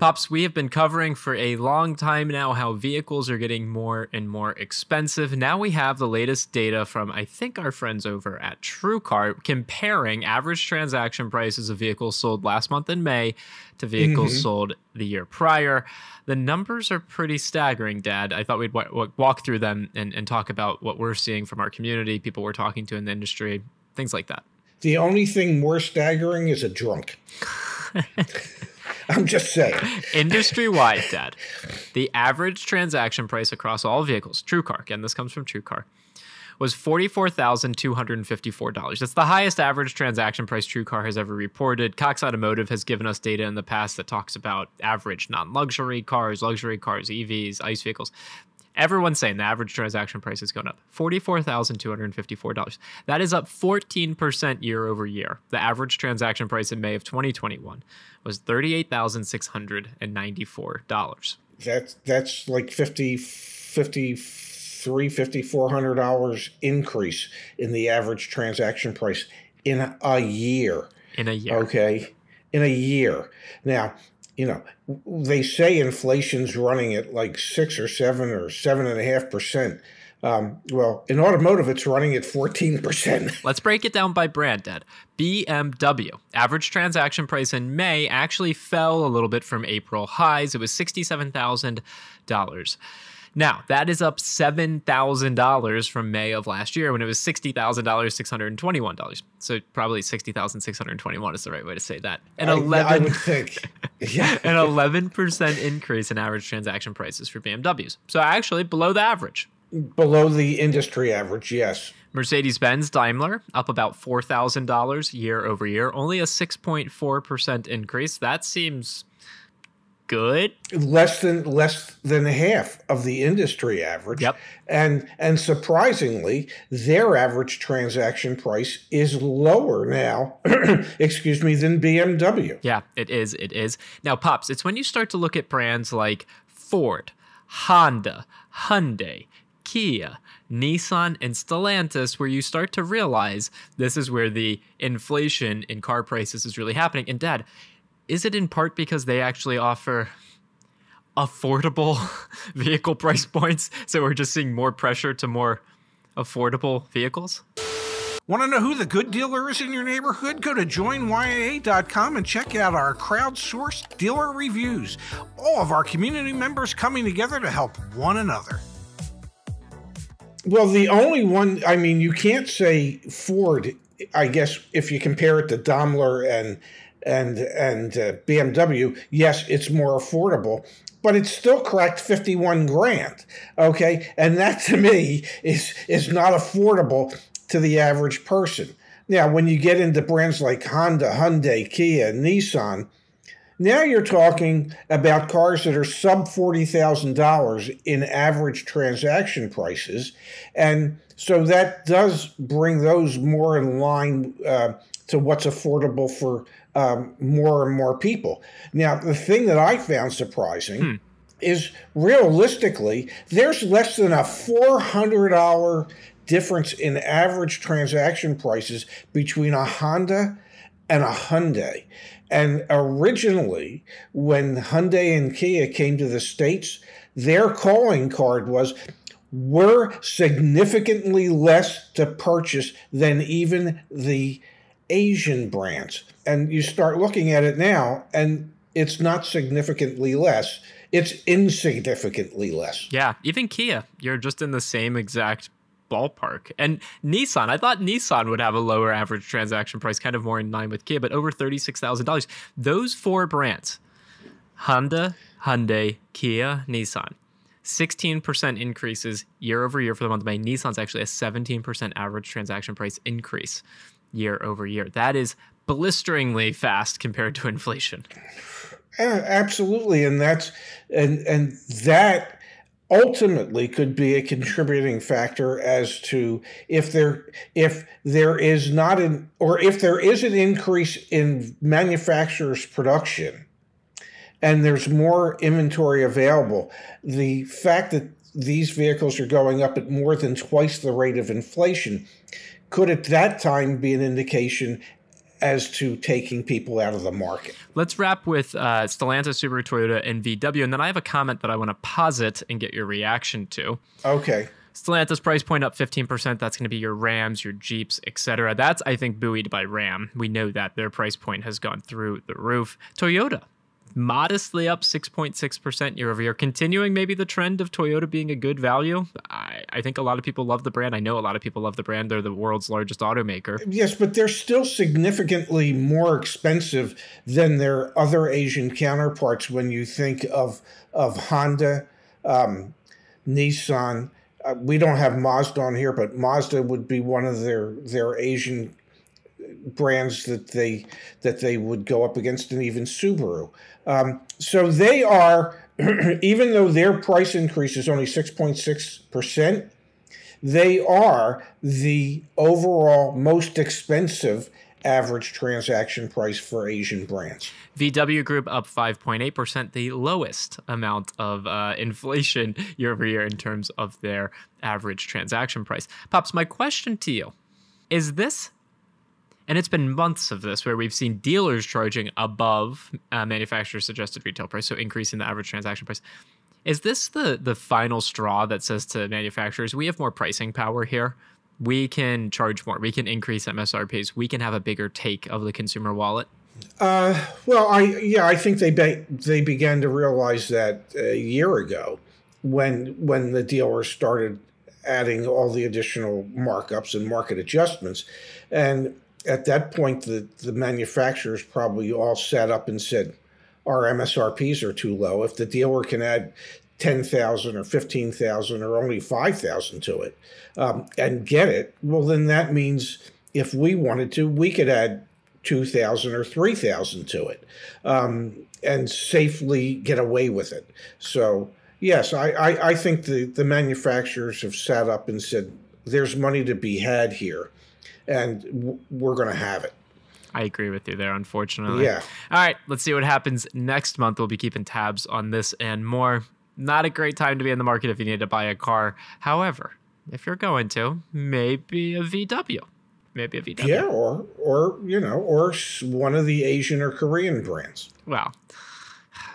Pops, we have been covering for a long time now how vehicles are getting more and more expensive. Now we have the latest data from, I think, our friends over at TrueCar comparing average transaction prices of vehicles sold last month in May to vehicles sold the year prior. The numbers are pretty staggering, Dad. I thought we'd walk through them and talk about what we're seeing from our community, people we're talking to in the industry, things like that. The only thing more staggering is a drunk. I'm just saying. Industry-wide, Dad, the average transaction price across all vehicles, TrueCar, again, this comes from TrueCar, was $44,254. That's the highest average transaction price TrueCar has ever reported. Cox Automotive has given us data in the past that talks about average non-luxury cars, luxury cars, EVs, ICE vehicles. Everyone's saying the average transaction price is going up. $44,254. That is up 14% year over year. The average transaction price in May of 2021 was $38,694. That's like $400 increase in the average transaction price in a year. In a year. Okay. In a year. Now, you know, they say inflation's running at like 6 or 7 or 7.5%. Well, in automotive, it's running at 14%. Let's break it down by brand, Dad. BMW, average transaction price in May actually fell a little bit from April highs. It was $67,000. Now, that is up $7,000 from May of last year when it was $60,621. So probably $60,621 is the right way to say that. I would think. Yeah. An 11% increase in average transaction prices for BMWs. So actually below the average. Below the industry average, yes. Mercedes-Benz, Daimler, up about $4,000 year over year. Only a 6.4% increase. That seems good. Less than half of the industry average. Yep. And surprisingly, their average transaction price is lower now, excuse me, than BMW. Yeah, it is. It is. Now, Pops, it's when you start to look at brands like Ford, Honda, Hyundai, Kia, Nissan, and Stellantis, where you start to realize this is where the inflation in car prices is really happening. And Dad, is it in part because they actually offer affordable vehicle price points? So we're just seeing more pressure to more affordable vehicles? Want to know who the good dealer is in your neighborhood? Go to joinyaa.com and check out our crowdsourced dealer reviews. All of our community members coming together to help one another. Well, the only one, I mean, you can't say Ford, I guess, if you compare it to Daimler and BMW, yes, it's more affordable, but it's still cracked $51,000, okay? And that, to me, is not affordable to the average person. Now, when you get into brands like Honda, Hyundai, Kia, Nissan, now you're talking about cars that are sub $40,000 in average transaction prices, and so that does bring those more in line to what's affordable for more and more people. Now, the thing that I found surprising is realistically, there's less than a $400 difference in average transaction prices between a Honda and a Hyundai. And originally, when Hyundai and Kia came to the States, their calling card was, we're significantly less to purchase than even the Asian brands. And you start looking at it now, and it's not significantly less. It's insignificantly less. Yeah, even Kia, you're just in the same exact ballpark. And Nissan, I thought Nissan would have a lower average transaction price, kind of more in line with Kia, but over $36,000. Those four brands, Honda, Hyundai, Kia, Nissan, 16% increases year over year for the month of May. Nissan's actually a 17% average transaction price increase year over year. That is blisteringly fast compared to inflation. Absolutely. And that's and that ultimately could be a contributing factor as to if there is an increase in manufacturers' production and there's more inventory available, the fact that these vehicles are going up at more than twice the rate of inflation could at that time be an indication as to taking people out of the market. Let's wrap with Stellantis, Subaru, Toyota, and VW. And then I have a comment that I want to posit and get your reaction to. Okay. Stellantis price point up 15%. That's going to be your Rams, your Jeeps, etc. That's, I think, buoyed by Ram. We know that their price point has gone through the roof. Toyota, modestly up 6.6% year over year, continuing maybe the trend of Toyota being a good value. I think a lot of people love the brand. I know a lot of people love the brand. They're the world's largest automaker. Yes, but they're still significantly more expensive than their other Asian counterparts when you think of Honda, Nissan. We don't have Mazda on here, but Mazda would be one of their Asian brands that they would go up against, and even Subaru. So they are, even though their price increase is only 6.6%, they are the overall most expensive average transaction price for Asian brands. VW Group up 5.8%, the lowest amount of inflation year over year in terms of their average transaction price. Pops, my question to you is this, and it's been months of this, where we've seen dealers charging above manufacturer's suggested retail price, so increasing the average transaction price. Is this the final straw that says to manufacturers, we have more pricing power here? We can charge more. We can increase MSRPs. We can have a bigger take of the consumer wallet. Well, I think they began to realize that a year ago, when the dealers started adding all the additional markups and market adjustments, and at that point the manufacturers probably all sat up and said, "Our MSRPs are too low. If the dealer can add 10,000 or 15,000 or only 5,000 to it and get it, well, then that means if we wanted to, we could add 2,000 or 3,000 to it and safely get away with it." So, yes, I think the manufacturers have sat up and said, there's money to be had here, and we're going to have it. I agree with you there, unfortunately. Yeah. All right, let's see what happens next month. We'll be keeping tabs on this and more. Not a great time to be in the market if you need to buy a car. However, if you're going to, maybe a VW. Maybe a VW. Yeah, or one of the Asian or Korean brands. Well,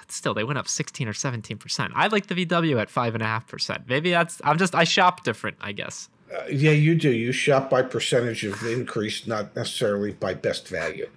still, they went up 16 or 17%. I like the VW at 5.5%. Maybe that's, I shop different, I guess. Yeah, you do. You shop by percentage of the increase, not necessarily by best value.